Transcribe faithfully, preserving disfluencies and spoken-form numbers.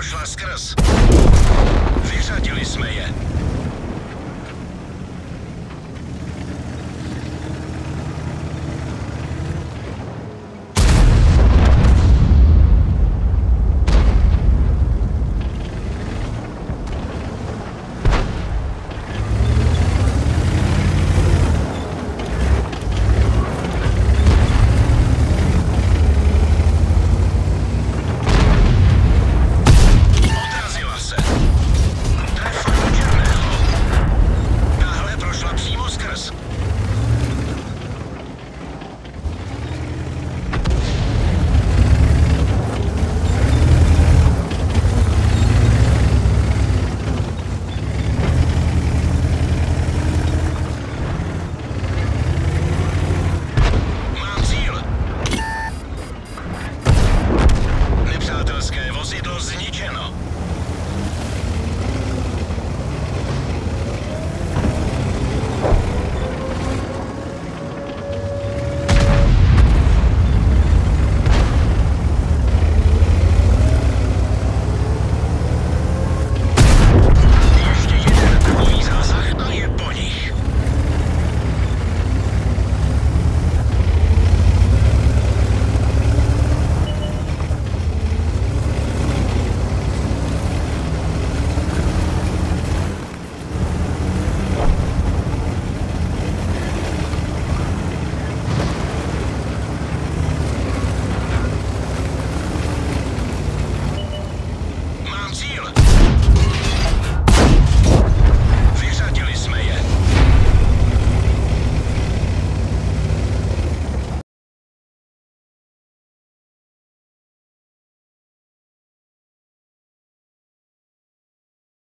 prošla skrz. Vyřadili jsme je. Vozidlo zničeno.